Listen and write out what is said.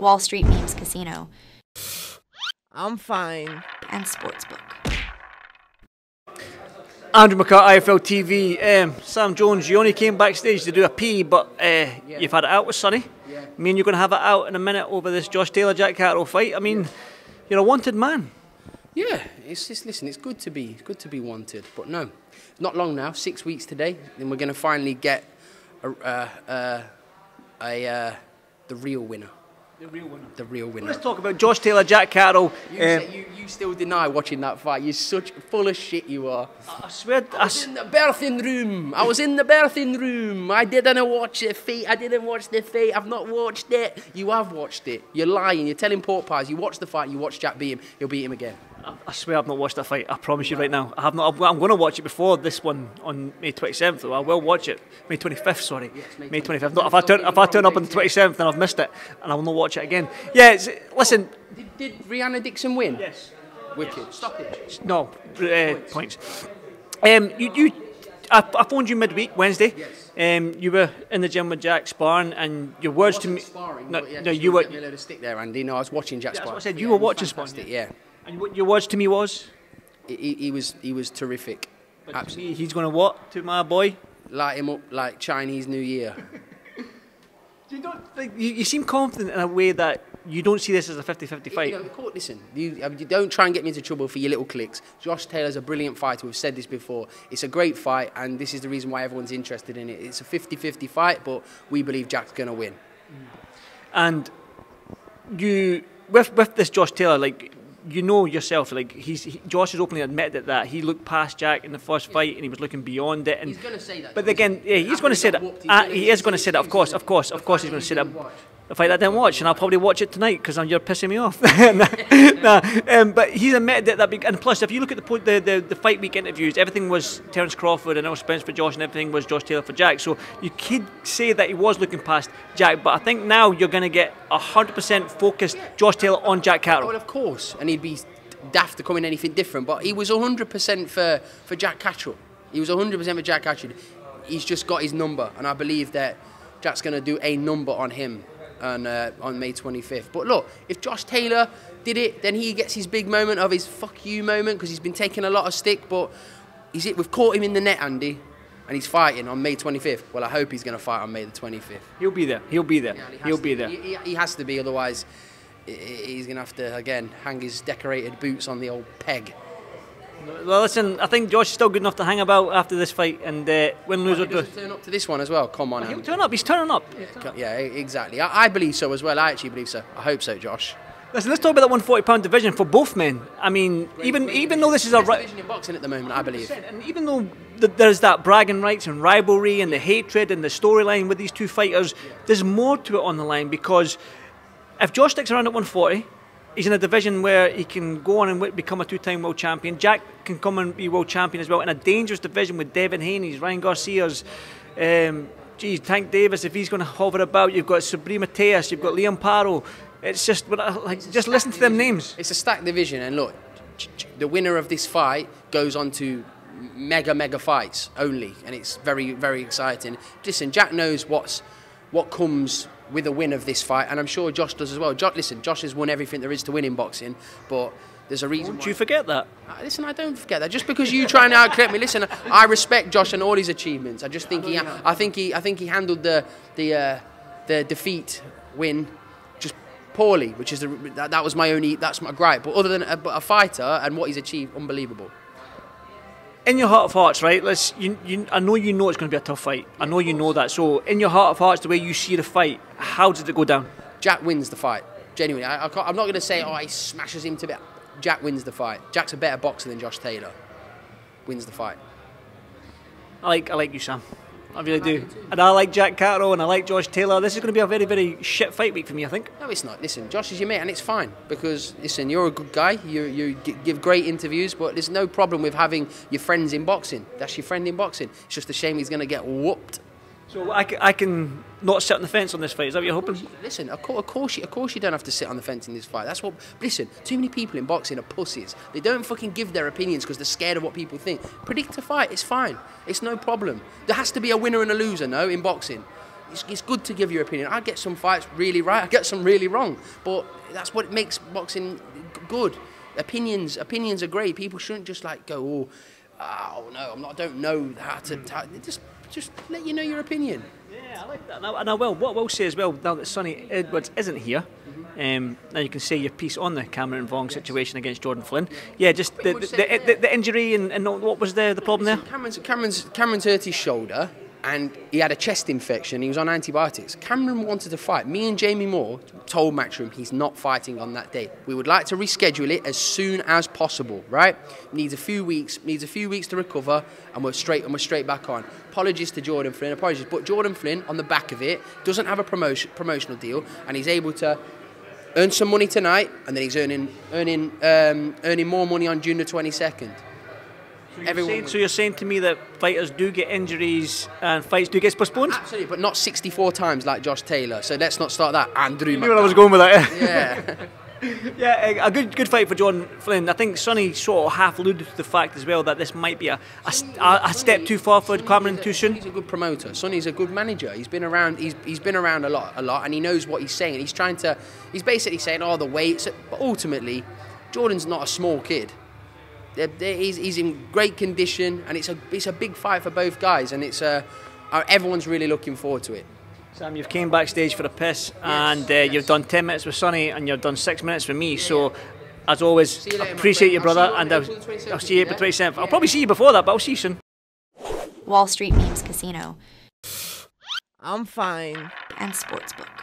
Wall Street Memes Casino. I'm fine. And Sportsbook. Andrew McCart, IFL TV. Sam Jones, you only came backstage to do a pee, but you've had it out with Sonny. Yeah. I mean, you're going to have it out in a minute over this Josh Taylor, Jack Catterall fight. I mean, you're a wanted man. Yeah, it's just, listen, it's good to be wanted. But no, not long now, 6 weeks today, then we're going to finally get the real winner. The real winner. The real winner. Let's talk about Josh Taylor, Jack Carroll. You still deny watching that fight. You're such full of shit you are. I swear. I was in the birthing room. I was in the birthing room. I didn't watch the fight. I didn't watch the fight. I've not watched it. You have watched it. You're lying. You're telling pork pies. You watched the fight. You watched Jack beat him. He'll beat him again. I swear I've not watched that fight. I promise you right now. I have not. I'm going to watch it before this one on May 27th. Though I will watch it. May 25th. Sorry, yes, May 25th. No, if I turn up on the 27th, then I've missed it, and I will not watch it again. Yeah. Listen. Oh, did Rihanna Dixon win? Yes. Wicked. Yes. Stoppage. No. Points. I phoned you midweek Wednesday. Yes. You were in the gym with Jack Sparn, and your words to me. Sparring, no, yeah, no, you were. A load of stick there, Andy. No, I was watching Jack Sparn. That's what I said. You were watching Sparn. Yeah. And what your words to me was? He was terrific. But absolutely. He's going to what? To my boy? Light him up like Chinese New Year. You don't think, you seem confident in a way that you don't see this as a 50-50 fight. You know, listen, you don't try and get me into trouble for your little clicks. Josh Taylor's a brilliant fighter. We've said this before. It's a great fight, and this is the reason why everyone's interested in it. It's a 50-50 fight, but we believe Jack's going to win. And you, with this Josh Taylor, like... You know yourself, like Josh has openly admitted that he looked past Jack in the first fight and he was looking beyond it. And he's going to say that. But again, yeah, he's going to say that. He is going to say that. Of course, he's going to say that. The fight I didn't watch, and I'll probably watch it tonight because you're pissing me off. But he's admitted that. And plus, if you look at the fight week interviews, everything was Terence Crawford and El Spence for Josh, and everything was Josh Taylor for Jack. So you could say that he was looking past Jack, but I think now you're going to get 100% focused Josh Taylor on Jack Carroll. Well, of course, and he'd be daft to come in anything different. But he was 100% for Jack Catterall. He was 100% for Jack Catterall. He's just got his number, and I believe that Jack's going to do a number on him. And, on May 25th. But look, if Josh Taylor did it, then he gets his big moment of his fuck you moment because he's been taking a lot of stick, but we've caught him in the net, Andy, and he's fighting on May 25th. Well, I hope he's going to fight on May the 25th. He'll be there. He'll be there. Yeah, he'll be there. He has to be, otherwise he's going to have to, again, hang his decorated boots on the old peg. Well, listen, I think Josh is still good enough to hang about after this fight, and win, lose, or draw. He'll turn up to this one as well. Come on, he'll turn up. He's turning up. Yeah, exactly. I believe so as well. I actually believe so. I hope so, Josh. Listen, let's talk about that £140 division for both men. I mean, even though this is a division in boxing at the moment, 100%, I believe. And even though there's that bragging rights and rivalry and the hatred and the storyline with these two fighters, there's more to it on the line because if Josh sticks around at 140. He's in a division where he can go on and become a two-time world champion. Jack can come and be world champion as well in a dangerous division with Devin Haney's, Ryan Garcia's, Tank Davis, if he's going to hover about. You've got Sabrina Tejas, you've got Liam Paro. It's just, just listen to them names. It's a stacked division, and look, the winner of this fight goes on to mega fights only, and it's very, very exciting. Listen, Jack knows what comes with a win of this fight, and I'm sure Josh does as well. Listen, Josh has won everything there is to win in boxing, but there's a reason. Don't you forget that? Listen, I don't forget that. Just because you try and outclip me, listen, I respect Josh and all his achievements. I just think I think he handled the defeat win just poorly, which is that was my only my gripe. But other than a fighter and what he's achieved, unbelievable. In your heart of hearts, right? I know you know it's going to be a tough fight. I know you know that. So, in your heart of hearts, the way you see the fight, how did it go down? Jack wins the fight. Genuinely, I'm not going to say, oh, he smashes him to bits. Jack wins the fight. Jack's a better boxer than Josh Taylor. Wins the fight. I like you, Sam. I really do. And I like Jack Catterall and I like Josh Taylor. This is going to be a very, very shit fight week for me, I think. No, it's not. Listen, Josh is your mate and it's fine because, listen, you're a good guy. You give great interviews, but there's no problem with having your friends in boxing. That's your friend in boxing. It's just a shame he's going to get whooped. So I can not sit on the fence on this fight. Is that what you're hoping? Listen, of course you don't have to sit on the fence in this fight. That's what. Listen, too many people in boxing are pussies. They don't fucking give their opinions because they're scared of what people think. Predict a fight. It's fine. It's no problem. There has to be a winner and a loser, no, in boxing. it's good to give your opinion. I get some fights really right, I get some really wrong, but that's what makes boxing good. Opinions are great. People shouldn't just like go, oh no, I'm not, I don't know how to. Just let you know your opinion. Yeah, I like that. And I will. What I will say as well, now that Sonny Edwards isn't here, now you can say your piece on the Cameron Vaughan situation against Jordan Flynn. Yeah, just the injury and what was the problem there? Cameron's hurt his shoulder and he had a chest infection. He was on antibiotics. Cameron wanted to fight. Me and Jamie Moore told Matchroom he's not fighting on that day. We would like to reschedule it as soon as possible, right? Needs a few weeks to recover, and we're straight back on. Apologies to Jordan Flynn, apologies. But Jordan Flynn, on the back of it, doesn't have a promotional deal, and he's able to earn some money tonight, and then he's earning more money on June the 22nd. So you're saying to me that fighters do get injuries and fights do get postponed? Absolutely, but not 64 times like Josh Taylor. So let's not start that. Andrew McCart. You knew where I was going with that. Yeah. Yeah, a good fight for Jordan Flynn. I think Sonny sort of half alluded to the fact as well that this might be a step too far for Cameron too soon. He's a good promoter. Sonny's a good manager. He's been around. He's been around a lot, and he knows what he's saying. He's trying to. He's basically saying, "Oh, the weights," but ultimately, Jordan's not a small kid. He's in great condition, and it's a big fight for both guys, and everyone's really looking forward to it. Sam, you've came backstage for a piss, and you've done 10 minutes with Sonny, and you've done 6 minutes with me. So, as always, I appreciate you, brother, and I'll see you April 27th. I'll probably see you before that, but I'll see you soon. Wall Street Memes Casino. I'm fine. And Sportsbook.